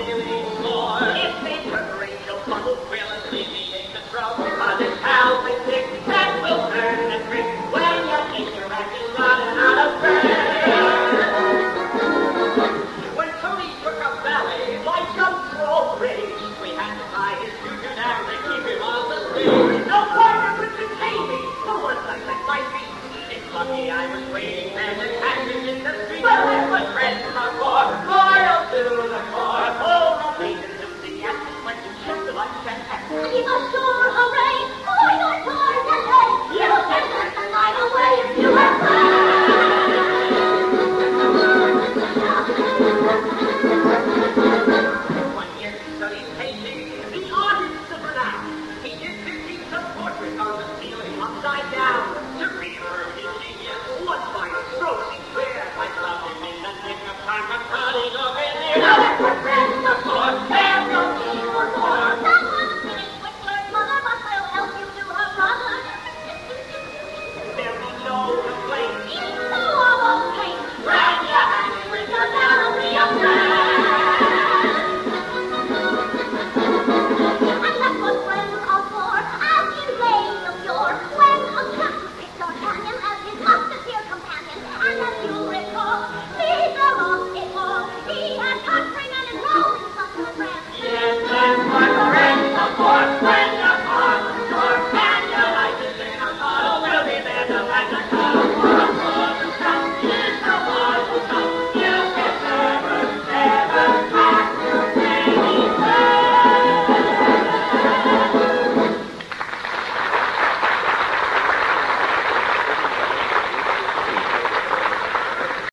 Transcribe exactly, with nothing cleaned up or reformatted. Really?